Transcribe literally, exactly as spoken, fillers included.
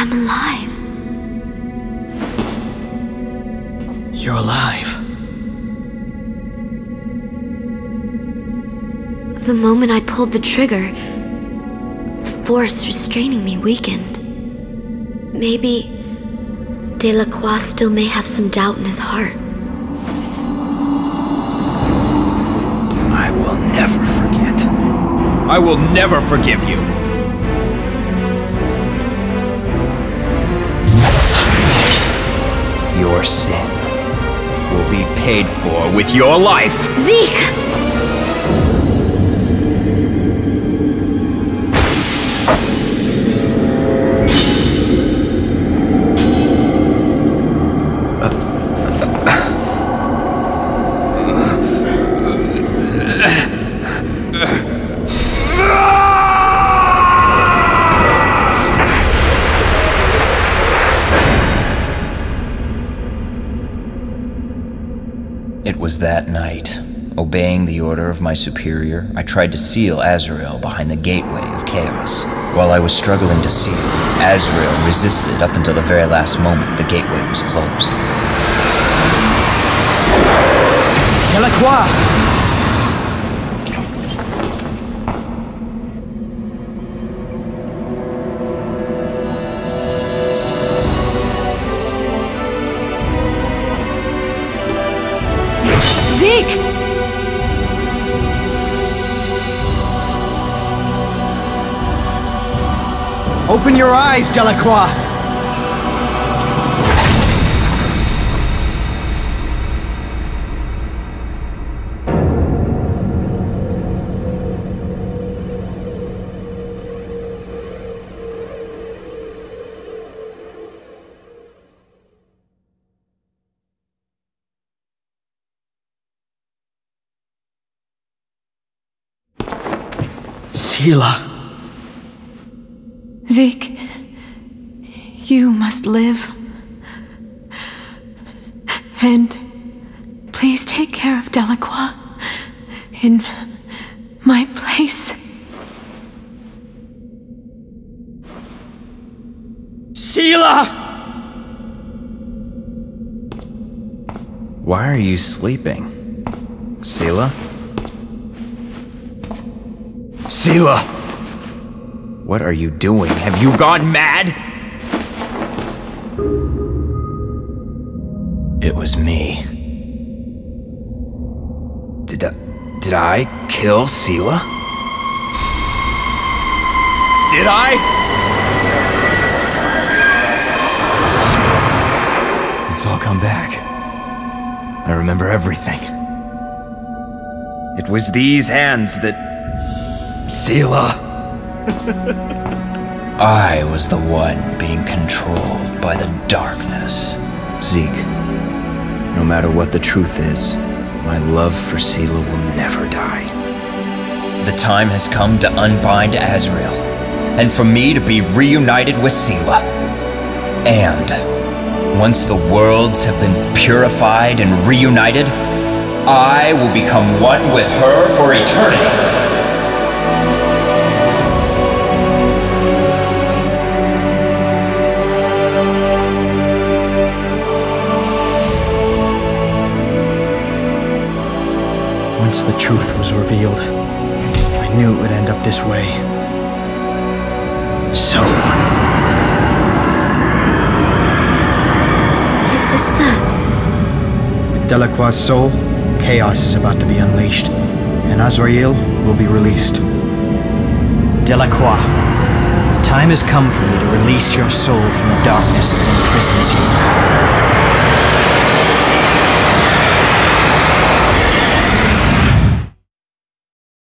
I'm alive. You're alive. The moment I pulled the trigger, the force restraining me weakened. Maybe Delacroix still may have some doubt in his heart. I will never forget. I will never forgive you. Your sin will be paid for with your life. Zeke! It was that night. Obeying the order of my superior, I tried to seal Azrail behind the gateway of chaos. While I was struggling to seal, Azrail resisted up until the very last moment the gateway was closed. Delacroix! Zeke! Open your eyes, Delacroix! Siela. Zeke, you must live. And please take care of Delacroix in my place. Siela! Why are you sleeping? Siela? Siela! What are you doing? Have you gone mad? It was me. Did I... Did I kill Siela? Did I? It's all come back. I remember everything. It was these hands that... Siela... I was the one being controlled by the darkness. Zeke, no matter what the truth is, my love for Siela will never die. The time has come to unbind Azrail, and for me to be reunited with Siela. And once the worlds have been purified and reunited, I will become one with her for eternity. Once the truth was revealed, I knew it would end up this way. So... Is this the... With Delacroix's soul, chaos is about to be unleashed, and Azrail will be released. Delacroix, the time has come for you to release your soul from the darkness that imprisons you.